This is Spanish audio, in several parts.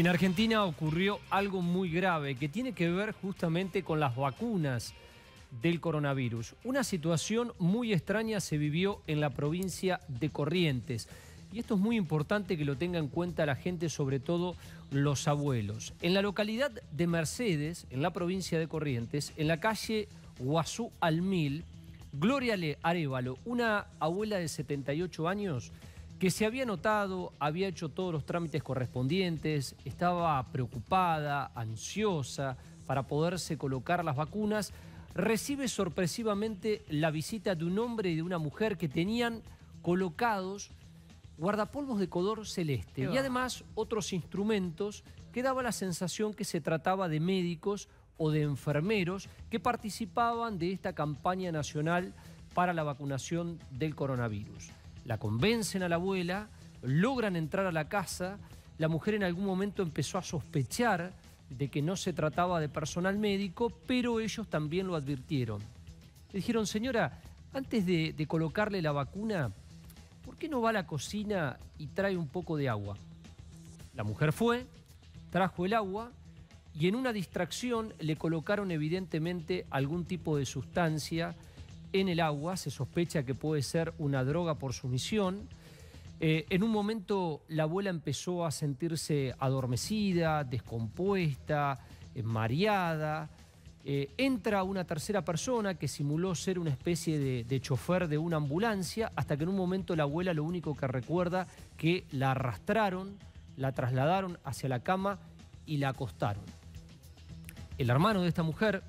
Y en Argentina ocurrió algo muy grave que tiene que ver justamente con las vacunas del coronavirus. Una situación muy extraña se vivió en la provincia de Corrientes. Y esto es muy importante que lo tenga en cuenta la gente, sobre todo los abuelos. En la localidad de Mercedes, en la provincia de Corrientes, en la calle Guazú Almil, Gloria Arévalo, una abuela de 78 años que se había anotado, había hecho todos los trámites correspondientes, estaba preocupada, ansiosa para poderse colocar las vacunas, recibe sorpresivamente la visita de un hombre y de una mujer que tenían colocados guardapolvos de color celeste y además otros instrumentos que daba la sensación que se trataba de médicos o de enfermeros que participaban de esta campaña nacional para la vacunación del coronavirus. La convencen a la abuela, logran entrar a la casa, la mujer en algún momento empezó a sospechar de que no se trataba de personal médico, pero ellos también lo advirtieron. Le dijeron, señora, antes de colocarle la vacuna, ¿por qué no va a la cocina y trae un poco de agua? La mujer fue, trajo el agua y en una distracción le colocaron evidentemente algún tipo de sustancia en el agua. Se sospecha que puede ser una droga por sumisión. En un momento la abuela empezó a sentirse adormecida, descompuesta, mareada. Entra una tercera persona que simuló ser una especie de chofer de una ambulancia, hasta que en un momento la abuela lo único que recuerda que la arrastraron, la trasladaron hacia la cama y la acostaron. El hermano de esta mujer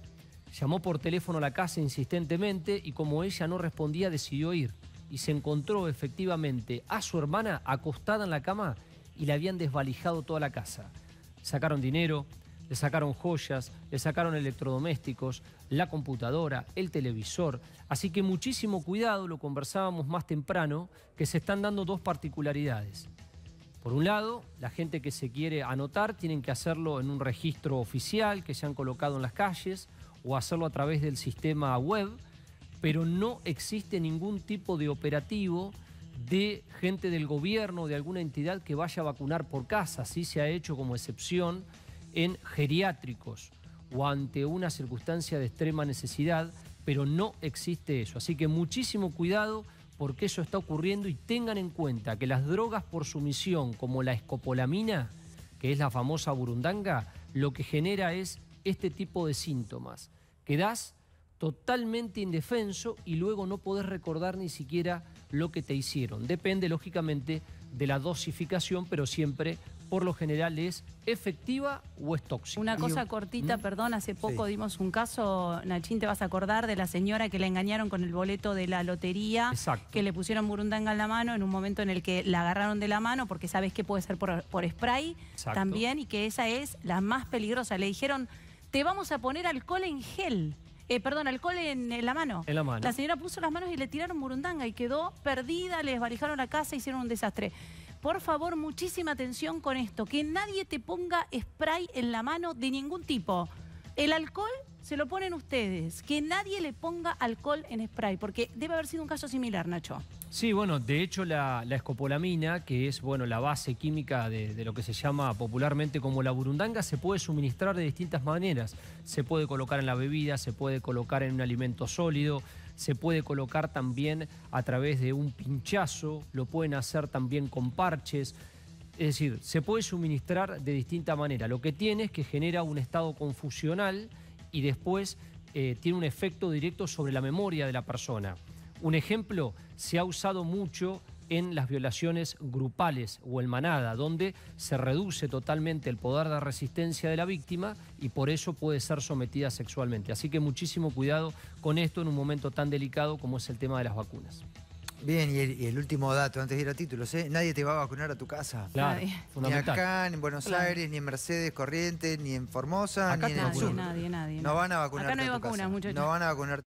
llamó por teléfono a la casa insistentemente y como ella no respondía decidió ir y se encontró efectivamente a su hermana acostada en la cama y le habían desvalijado toda la casa. Sacaron dinero, le sacaron joyas, le sacaron electrodomésticos, la computadora, el televisor. Así que muchísimo cuidado, lo conversábamos más temprano, que se están dando dos particularidades. Por un lado, la gente que se quiere anotar tienen que hacerlo en un registro oficial que se han colocado en las calles o hacerlo a través del sistema web, pero no existe ningún tipo de operativo de gente del gobierno, de alguna entidad que vaya a vacunar por casa. Así se ha hecho como excepción en geriátricos o ante una circunstancia de extrema necesidad, pero no existe eso. Así que muchísimo cuidado porque eso está ocurriendo y tengan en cuenta que las drogas por sumisión, como la escopolamina, que es la famosa burundanga, lo que genera es este tipo de síntomas. Quedás totalmente indefenso y luego no podés recordar ni siquiera lo que te hicieron. Depende, lógicamente, de la dosificación, pero siempre, por lo general, es efectiva o es tóxica. Una cosa cortita, perdón, hace poco dimos un caso, Nachín, te vas a acordar, de la señora que la engañaron con el boleto de la lotería, que le pusieron burundanga en la mano en un momento en el que la agarraron de la mano, porque sabes que puede ser por spray también, y que esa es la más peligrosa. Le dijeron, te vamos a poner alcohol en gel. Perdón, alcohol en la mano. En la mano. La señora puso las manos y le tiraron burundanga y quedó perdida, le desvalijaron la casa, hicieron un desastre. Por favor, muchísima atención con esto, que nadie te ponga spray en la mano de ningún tipo. El alcohol se lo ponen ustedes, que nadie le ponga alcohol en spray, porque debe haber sido un caso similar, Nacho. Sí, bueno, de hecho la escopolamina, que es la base química de lo que se llama popularmente como la burundanga, se puede suministrar de distintas maneras. Se puede colocar en la bebida, se puede colocar en un alimento sólido, se puede colocar también a través de un pinchazo, lo pueden hacer también con parches. Es decir, se puede suministrar de distinta manera. Lo que tiene es que genera un estado confusional y después tiene un efecto directo sobre la memoria de la persona. Un ejemplo, se ha usado mucho en las violaciones grupales o en manada, donde se reduce totalmente el poder de resistencia de la víctima y por eso puede ser sometida sexualmente. Así que muchísimo cuidado con esto en un momento tan delicado como es el tema de las vacunas. Bien, y el último dato, antes de ir a títulos, ¿eh? Nadie te va a vacunar a tu casa. Claro, fundamental. Ni acá, ni en Buenos Aires, ni en Mercedes, Corrientes, ni en Formosa, acá ni en el sur. Nadie. No van a vacunar a tu casa. Acá no hay vacunas, muchachos. No van a vacunar.